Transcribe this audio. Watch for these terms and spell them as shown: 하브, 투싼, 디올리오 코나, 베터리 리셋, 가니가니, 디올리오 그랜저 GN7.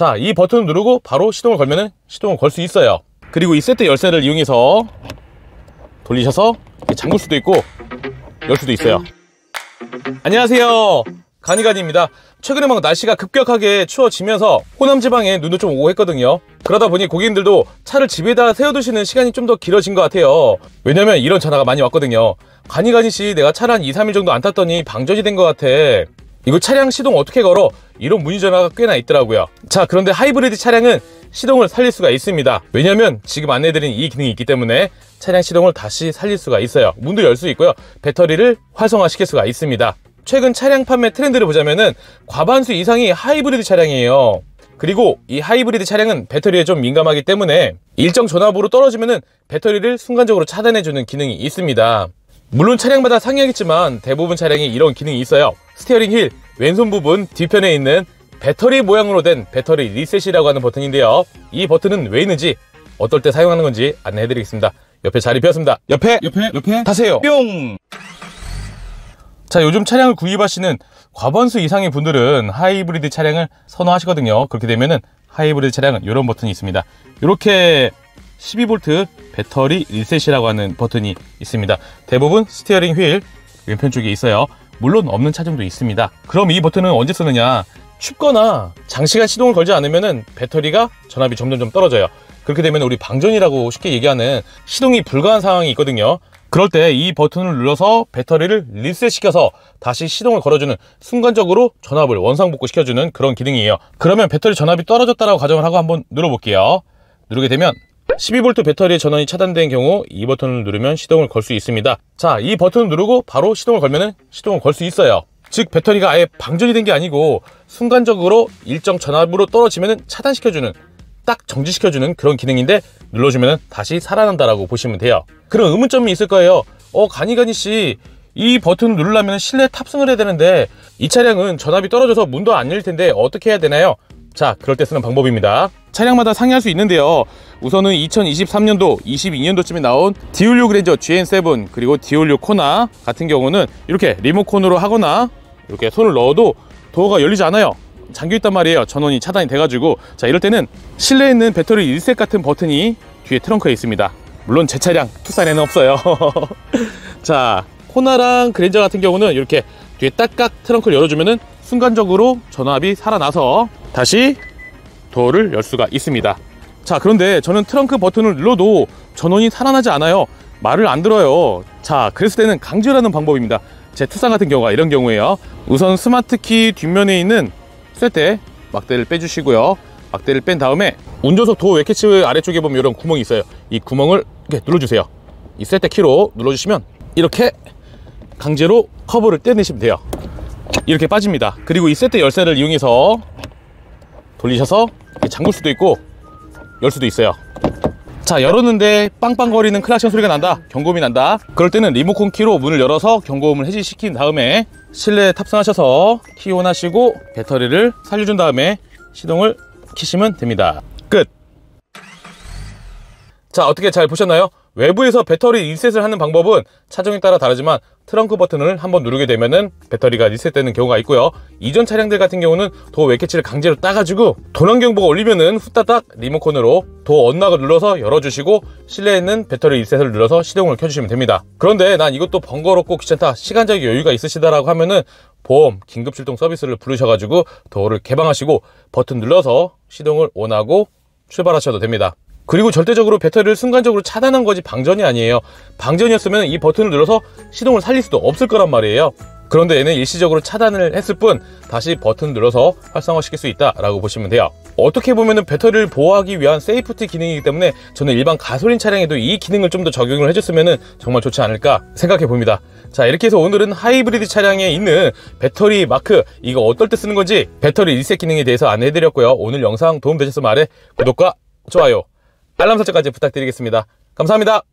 자, 이 버튼을 누르고 바로 시동을 걸면은 시동을 걸 수 있어요. 그리고 이 세트 열쇠를 이용해서 돌리셔서 잠글 수도 있고 열 수도 있어요. 안녕하세요, 가니가니입니다. 최근에 막 날씨가 급격하게 추워지면서 호남 지방에 눈도 좀 오고 했거든요. 그러다 보니 고객님들도 차를 집에다 세워두시는 시간이 좀 더 길어진 것 같아요. 왜냐면 이런 전화가 많이 왔거든요. 가니가니씨, 내가 차를 한 2-3일 정도 안 탔더니 방전이 된 것 같아. 이거 차량 시동 어떻게 걸어? 이런 문의 전화가 꽤나 있더라고요. 자, 그런데 하이브리드 차량은 시동을 살릴 수가 있습니다. 왜냐면 지금 안내드린 이 기능이 있기 때문에 차량 시동을 다시 살릴 수가 있어요. 문도 열 수 있고요, 배터리를 활성화시킬 수가 있습니다. 최근 차량 판매 트렌드를 보자면은 과반수 이상이 하이브리드 차량이에요. 그리고 이 하이브리드 차량은 배터리에 좀 민감하기 때문에 일정 전압으로 떨어지면은 배터리를 순간적으로 차단해주는 기능이 있습니다. 물론 차량마다 상이하겠지만 대부분 차량이 이런 기능이 있어요. 스티어링 휠 왼손 부분 뒤편에 있는 배터리 모양으로 된 배터리 리셋이라고 하는 버튼인데요, 이 버튼은 왜 있는지, 어떨 때 사용하는 건지 안내해드리겠습니다. 옆에 자리 비었습니다. 옆에 타세요. 뿅! 자, 요즘 차량을 구입하시는 과반수 이상의 분들은 하이브리드 차량을 선호하시거든요. 그렇게 되면은 하이브리드 차량은 이런 버튼이 있습니다. 이렇게 12V 배터리 리셋이라고 하는 버튼이 있습니다. 대부분 스티어링 휠 왼편 쪽에 있어요. 물론 없는 차종도 있습니다. 그럼 이 버튼은 언제 쓰느냐? 춥거나 장시간 시동을 걸지 않으면은 배터리가 전압이 점점 떨어져요. 그렇게 되면 우리 방전이라고 쉽게 얘기하는 시동이 불가한 상황이 있거든요. 그럴 때 이 버튼을 눌러서 배터리를 리셋시켜서 다시 시동을 걸어주는, 순간적으로 전압을 원상복구 시켜주는 그런 기능이에요. 그러면 배터리 전압이 떨어졌다라고 가정을 하고 한번 눌러볼게요. 누르게 되면 12V 배터리의 전원이 차단된 경우 이 버튼을 누르면 시동을 걸 수 있습니다. 자, 이 버튼을 누르고 바로 시동을 걸면은 시동을 걸 수 있어요. 즉, 배터리가 아예 방전이 된 게 아니고 순간적으로 일정 전압으로 떨어지면은 차단시켜주는, 딱 정지시켜주는 그런 기능인데, 눌러주면 다시 살아난다라고 보시면 돼요. 그런 의문점이 있을 거예요. 가니가니씨, 이 버튼을 누르려면 실내 탑승을 해야 되는데 이 차량은 전압이 떨어져서 문도 안 열릴 텐데 어떻게 해야 되나요? 자, 그럴 때 쓰는 방법입니다. 차량마다 상의할 수 있는데요, 우선은 2023년도 22년도쯤에 나온 디올리오 그랜저 GN7 그리고 디올리오 코나 같은 경우는 이렇게 리모컨으로 하거나 이렇게 손을 넣어도 도어가 열리지 않아요. 잠겨있단 말이에요. 전원이 차단이 돼가지고. 자, 이럴 때는 실내에 있는 배터리 리셋 같은 버튼이 뒤에 트렁크에 있습니다. 물론 제 차량 투싼에는 없어요. 자, 코나랑 그랜저 같은 경우는 이렇게 뒤에 딱딱 트렁크를 열어주면은 순간적으로 전압이 살아나서 다시 도어를 열 수가 있습니다. 자, 그런데 저는 트렁크 버튼을 눌러도 전원이 살아나지 않아요. 말을 안 들어요. 자, 그랬을 때는 강제라는 방법입니다. 제 투싼 같은 경우가 이런 경우에요. 우선 스마트키 뒷면에 있는 쇠대 막대를 빼주시고요, 막대를 뺀 다음에 운전석 도어 외캐치 아래쪽에 보면 이런 구멍이 있어요. 이 구멍을 이렇게 눌러주세요. 이 쇠대 키로 눌러주시면 이렇게 강제로 커버를 떼내시면 돼요. 이렇게 빠집니다. 그리고 이 쇠대 열쇠를 이용해서 돌리셔서 잠글 수도 있고 열 수도 있어요. 자, 열었는데 빵빵거리는 클락션 소리가 난다, 경고음이 난다, 그럴 때는 리모컨 키로 문을 열어서 경고음을 해제시킨 다음에 실내에 탑승하셔서 키 온하시고 배터리를 살려준 다음에 시동을 키시면 됩니다. 끝! 자, 어떻게 잘 보셨나요? 외부에서 배터리 리셋을 하는 방법은 차종에 따라 다르지만 트렁크 버튼을 한번 누르게 되면은 배터리가 리셋되는 경우가 있고요, 이전 차량들 같은 경우는 도어 외캐치를 강제로 따가지고 도난경보가 울리면은 후다닥 리모컨으로 도어 언락을 눌러서 열어주시고 실내에 있는 배터리 리셋을 눌러서 시동을 켜주시면 됩니다. 그런데 난 이것도 번거롭고 귀찮다, 시간적인 여유가 있으시다라고 하면은 보험 긴급출동 서비스를 부르셔가지고 도어를 개방하시고 버튼 눌러서 시동을 온하고 출발하셔도 됩니다. 그리고 절대적으로 배터리를 순간적으로 차단한 거지 방전이 아니에요. 방전이었으면 이 버튼을 눌러서 시동을 살릴 수도 없을 거란 말이에요. 그런데 얘는 일시적으로 차단을 했을 뿐 다시 버튼 눌러서 활성화시킬 수 있다라고 보시면 돼요. 어떻게 보면은 배터리를 보호하기 위한 세이프티 기능이기 때문에 저는 일반 가솔린 차량에도 이 기능을 좀 더 적용을 해줬으면은 정말 좋지 않을까 생각해 봅니다. 자, 이렇게 해서 오늘은 하이브리드 차량에 있는 배터리 마크, 이거 어떨 때 쓰는 건지, 배터리 리셋 기능에 대해서 안내해 드렸고요. 오늘 영상 도움 되셨으면 아래 구독과 좋아요, 알람 설정까지 부탁드리겠습니다. 감사합니다.